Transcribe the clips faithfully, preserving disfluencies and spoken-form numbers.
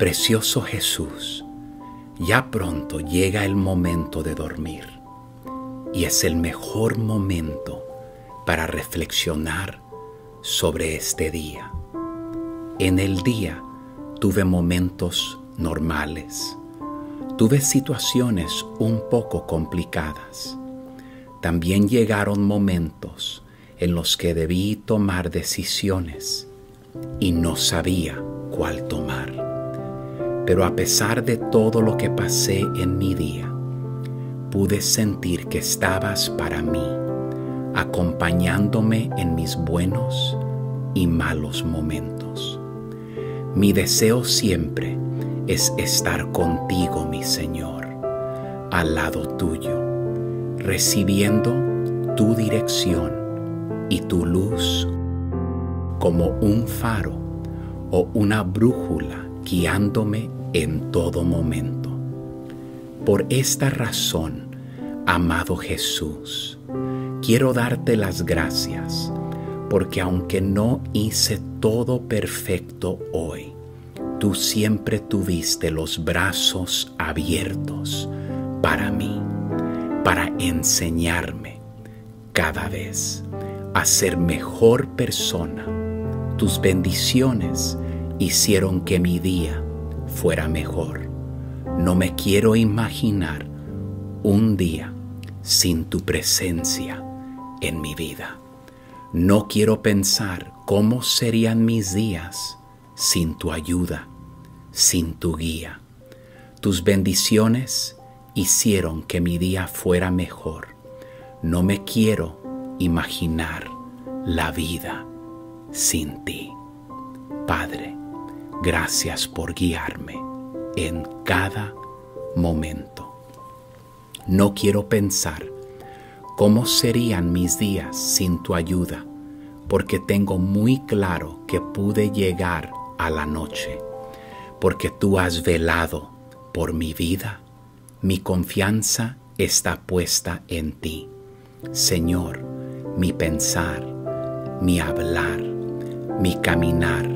Precioso Jesús, ya pronto llega el momento de dormir y es el mejor momento para reflexionar sobre este día. En el día tuve momentos normales, tuve situaciones un poco complicadas. También llegaron momentos en los que debí tomar decisiones y no sabía cuál tomar. Pero a pesar de todo lo que pasé en mi día, pude sentir que estabas para mí, acompañándome en mis buenos y malos momentos. Mi deseo siempre es estar contigo, mi Señor, al lado tuyo, recibiendo tu dirección y tu luz como un faro o una brújula guiándome en todo momento. Por esta razón, amado Jesús, quiero darte las gracias, porque aunque no hice todo perfecto hoy, tú siempre tuviste los brazos abiertos para mí, para enseñarme cada vez a ser mejor persona. Tus bendiciones hicieron que mi día fuera mejor. No me quiero imaginar un día sin tu presencia en mi vida. No quiero pensar cómo serían mis días sin tu ayuda, sin tu guía. Tus bendiciones hicieron que mi día fuera mejor. No me quiero imaginar la vida sin ti. Padre, gracias por guiarme en cada momento. No quiero pensar cómo serían mis días sin tu ayuda, porque tengo muy claro que pude llegar a la noche, porque tú has velado por mi vida. Mi confianza está puesta en ti. Señor, mi pensar, mi hablar, mi caminar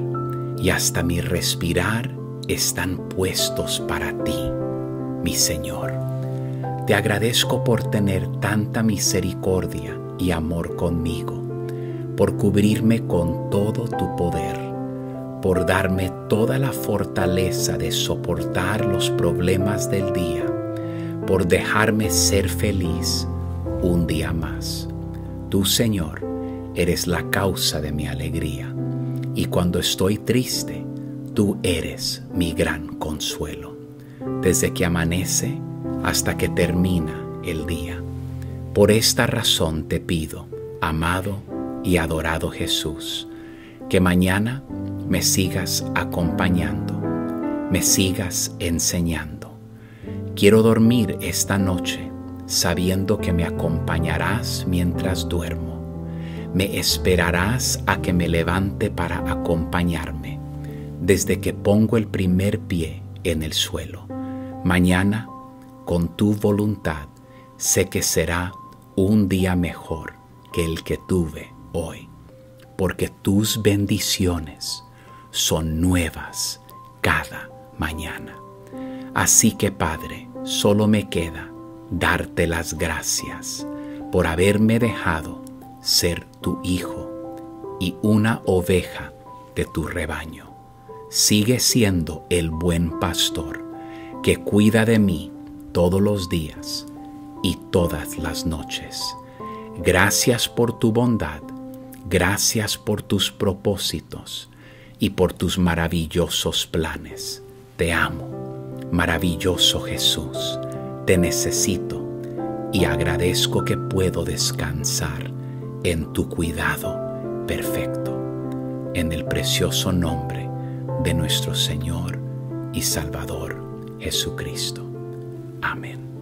y hasta mi respirar están puestos para ti, mi Señor. Te agradezco por tener tanta misericordia y amor conmigo, por cubrirme con todo tu poder, por darme toda la fortaleza de soportar los problemas del día, por dejarme ser feliz un día más. Tú, Señor, eres la causa de mi alegría. Y cuando estoy triste, tú eres mi gran consuelo, desde que amanece hasta que termina el día. Por esta razón te pido, amado y adorado Jesús, que mañana me sigas acompañando, me sigas enseñando. Quiero dormir esta noche sabiendo que me acompañarás mientras duermo. Me esperarás a que me levante para acompañarme, desde que pongo el primer pie en el suelo. Mañana, con tu voluntad, sé que será un día mejor que el que tuve hoy, porque tus bendiciones son nuevas cada mañana. Así que, Padre, solo me queda darte las gracias por haberme dejado ser tu hijo y una oveja de tu rebaño. Sigue siendo el buen pastor que cuida de mí todos los días y todas las noches. Gracias por tu bondad, gracias por tus propósitos y por tus maravillosos planes. Te amo, maravilloso Jesús, te necesito y agradezco que puedo descansar en tu cuidado perfecto. En el precioso nombre de nuestro Señor y Salvador Jesucristo. Amén.